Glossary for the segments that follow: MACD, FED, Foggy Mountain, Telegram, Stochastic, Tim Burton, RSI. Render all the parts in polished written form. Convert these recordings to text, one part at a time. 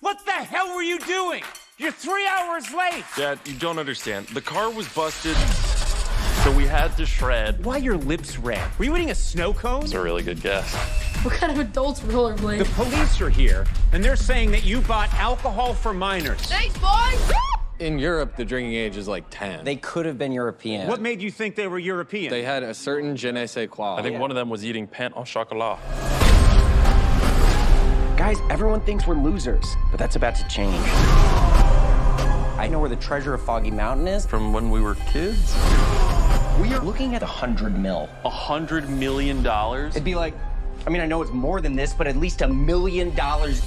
What the hell were you doing? You're 3 hours late. Dad, you don't understand. The car was busted, so we had to shred. Why are your lips red? Were you eating a snow cone? That's a really good guess. What kind of adults rollerblade? The police are here, and they're saying that you bought alcohol for minors. Thanks, boys! In Europe, the drinking age is like 10. They could have been European. What made you think they were European? They had a certain je ne sais quoi. I think one of them was eating pain au chocolat. Guys, everyone thinks we're losers, but that's about to change. I know where the treasure of Foggy Mountain is. From when we were kids? We are looking at $100 million. $100 million? It'd be like, I mean, I know it's more than this, but at least $1 million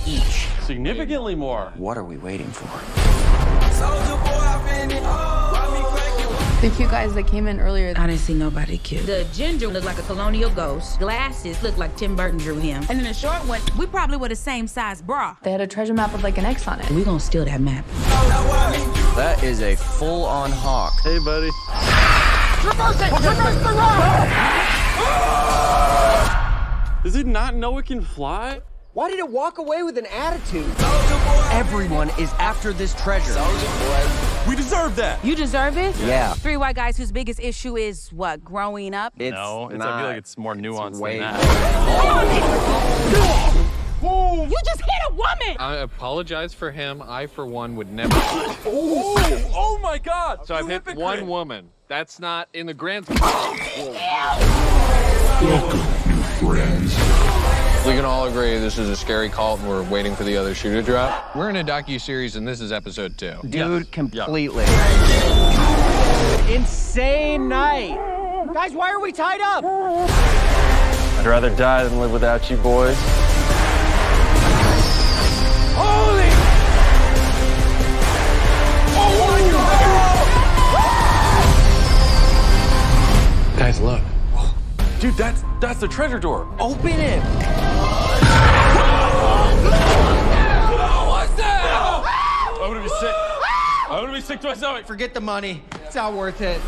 each. Significantly more. What are we waiting for? The cute guys that came in earlier, I didn't see nobody cute. The ginger looked like a colonial ghost. Glasses looked like Tim Burton drew him. And then the short one, we probably were the same size bra. They had a treasure map with like an X on it. We're gonna steal that map. That is a full-on hawk. Hey, buddy. Reverse it! Reverse the road! Does it not know it can fly? Why did it walk away with an attitude? Everyone is after this treasure. We deserve that. You deserve it? Yeah. Three white guys whose biggest issue is what? Growing up? No, I feel like it's more nuanced than that. Oh. You just hit a woman! I apologize for him. I, for one, would never. Oh my God! So I've hit one woman. That's not in the grand. Welcome, new friends. We can all agree this is a scary cult and we're waiting for the other shoe to drop. We're in a docu-series and this is episode 2. Dude, yes. Completely. Yes. Insane night. Guys, why are we tied up? I'd rather die than live without you boys. Holy! Oh my God! Guys, look. Dude, that's the treasure door. Open it. What's that? I'm gonna be sick. I'm gonna be sick to my stomach. Forget the money. It's not worth it.